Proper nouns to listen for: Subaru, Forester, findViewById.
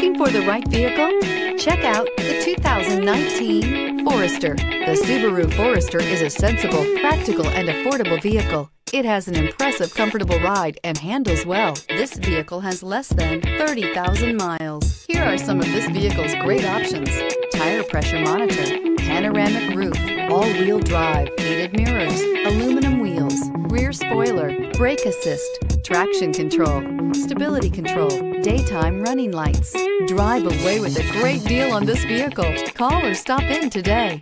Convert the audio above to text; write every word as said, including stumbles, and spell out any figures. Looking for the right vehicle? Check out the two thousand nineteen Forester. The Subaru Forester is a sensible, practical, and affordable vehicle. It has an impressive, comfortable ride and handles well. This vehicle has less than thirty thousand miles. Here are some of this vehicle's great options: tire pressure monitor, panoramic roof, all-wheel drive, heated mirrors, aluminum wheels, rear spoiler, brake assist, traction control, stability control, daytime running lights. Drive away with a great deal on this vehicle. Call or stop in today.